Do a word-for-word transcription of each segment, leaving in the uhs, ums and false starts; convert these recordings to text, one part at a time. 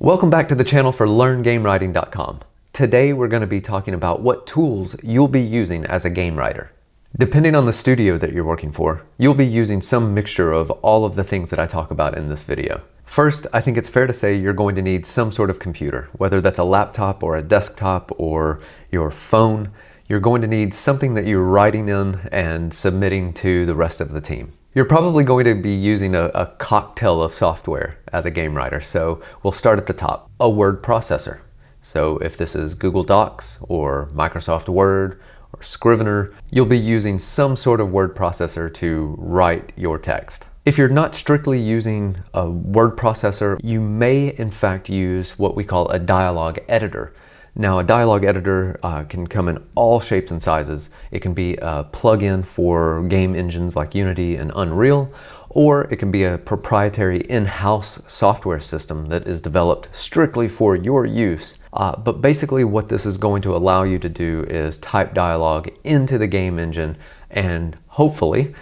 Welcome back to the channel for Learn Game Writing dot com. Today we're going to be talking about what tools you'll be using as a game writer. Depending on the studio that you're working for, you'll be using some mixture of all of the things that I talk about in this video. First, I think it's fair to say you're going to need some sort of computer, whether that's a laptop or a desktop or your phone. You're going to need something that you're writing in and submitting to the rest of the team. You're probably going to be using a, a cocktail of software as a game writer, so we'll start at the top. A word processor. So if this is Google Docs or Microsoft Word or Scrivener, you'll be using some sort of word processor to write your text. If you're not strictly using a word processor, you may in fact use what we call a dialogue editor. Now, a dialogue editor uh, can come in all shapes and sizes. It can be a plugin for game engines like Unity and Unreal, or it can be a proprietary in-house software system that is developed strictly for your use. Uh, but basically what this is going to allow you to do is type dialogue into the game engine and hopefully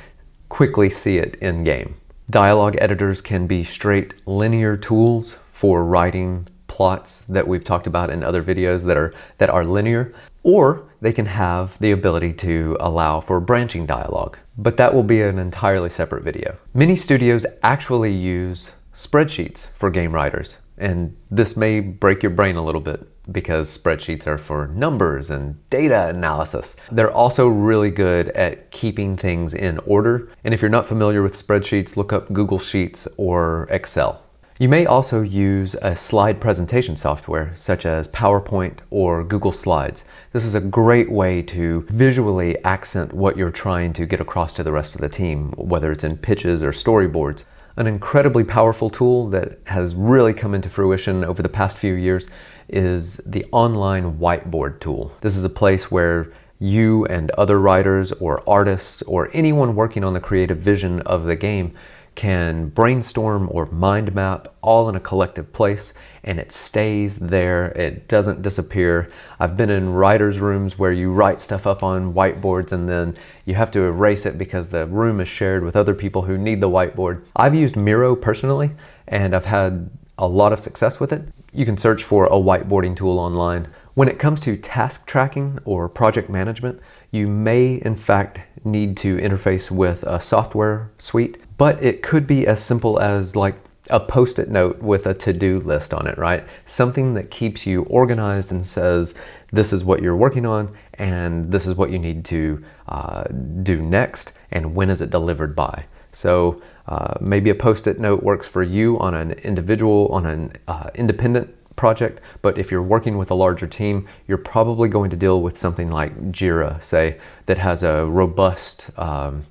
quickly see it in game. Dialogue editors can be straight linear tools for writing plots that we've talked about in other videos that are that are linear, or they can have the ability to allow for branching dialogue, but that will be an entirely separate video. Many studios actually use spreadsheets for game writers, and this may break your brain a little bit because spreadsheets are for numbers and data analysis. They're also really good at keeping things in order, and if you're not familiar with spreadsheets, look up Google Sheets or Excel. You may also use a slide presentation software such as PowerPoint or Google Slides. This is a great way to visually accent what you're trying to get across to the rest of the team, whether it's in pitches or storyboards. An incredibly powerful tool that has really come into fruition over the past few years is the online whiteboard tool. This is a place where you and other writers or artists or anyone working on the creative vision of the game can brainstorm or mind map all in a collective place, and it stays there. It doesn't disappear. I've been in writers' rooms where you write stuff up on whiteboards and then you have to erase it because the room is shared with other people who need the whiteboard. I've used Miro personally, and I've had a lot of success with it. You can search for a whiteboarding tool online. When it comes to task tracking or project management, you may in fact need to interface with a software suite. But it could be as simple as like a post-it note with a to-do list on it, right? Something that keeps you organized and says, this is what you're working on, and this is what you need to uh, do next, and when is it delivered by? So uh, maybe a post-it note works for you on an individual, on an uh, independent project, but if you're working with a larger team, you're probably going to deal with something like Jira, say, that has a robust um,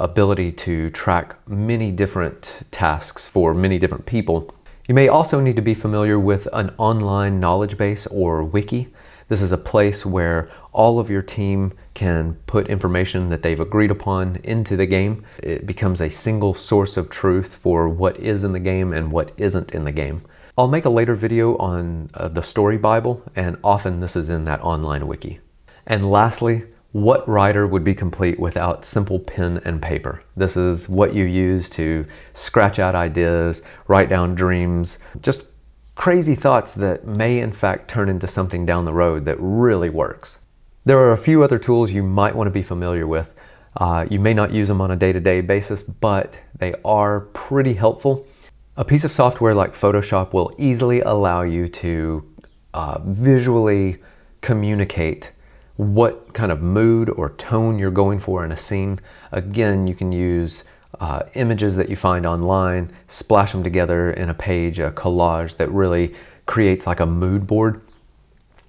ability to track many different tasks for many different people. You may also need to be familiar with an online knowledge base or wiki. This is a place where all of your team can put information that they've agreed upon into the game. It becomes a single source of truth for what is in the game and what isn't in the game. I'll make a later video on uh, the Story Bible, and often this is in that online wiki. And lastly, what writer would be complete without simple pen and paper? This is what you use to scratch out ideas, write down dreams, just crazy thoughts that may in fact turn into something down the road that really works. There are a few other tools you might want to be familiar with. Uh, you may not use them on a day-to-day basis, but they are pretty helpful. A piece of software like Photoshop will easily allow you to uh, visually communicate what kind of mood or tone you're going for in a scene. Again, you can use uh, images that you find online, splash them together in a page, a collage that really creates like a mood board.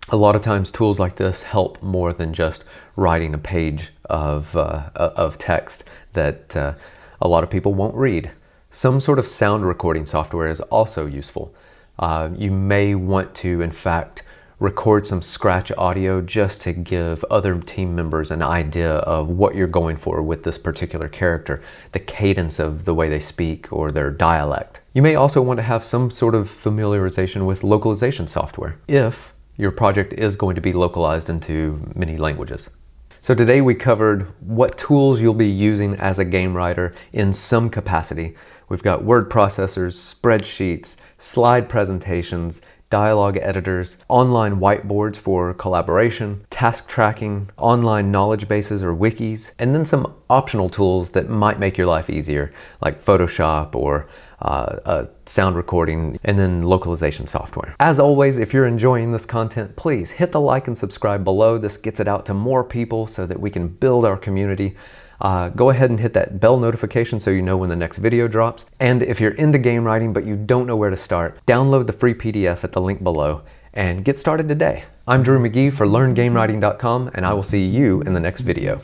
A lot of times tools like this help more than just writing a page of, uh, of text that uh, a lot of people won't read. Some sort of sound recording software is also useful. Uh, you may want to, in fact, record some scratch audio just to give other team members an idea of what you're going for with this particular character, the cadence of the way they speak or their dialect. You may also want to have some sort of familiarization with localization software if your project is going to be localized into many languages. So today we covered what tools you'll be using as a game writer in some capacity. We've got word processors, spreadsheets, slide presentations, dialogue editors, online whiteboards for collaboration, task tracking, online knowledge bases or wikis, and then some optional tools that might make your life easier, like Photoshop or uh, a sound recording, and then localization software. As always, if you're enjoying this content, please hit the like and subscribe below. This gets it out to more people so that we can build our community. Uh, go ahead and hit that bell notification so you know when the next video drops. And if you're into game writing but you don't know where to start, download the free P D F at the link below and get started today. I'm Drew McGee for Learn Game Writing dot com, and I will see you in the next video.